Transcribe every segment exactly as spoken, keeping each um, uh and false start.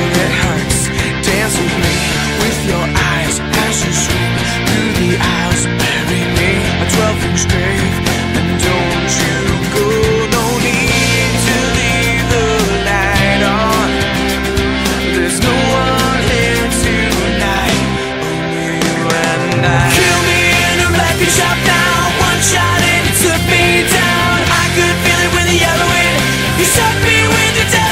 till it hurts. Dance with me, with your eyes as you sweep through the aisles. Bury me a twelve-inch grave, and don't you go. No need to leave the light on. There's no one here tonight, only you and I. Kill me in a record shop now. One shot and it took me down. I could feel it with the yellow wind. You shot me with your death.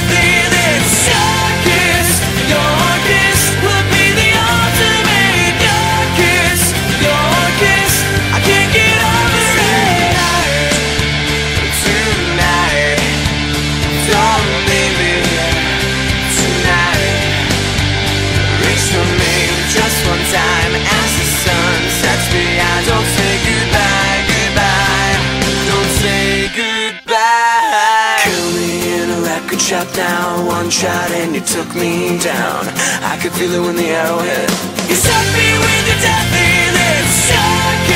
Shot down, one shot and you took me down. I could feel it when the arrow hit. You shot me with your death, and it shook.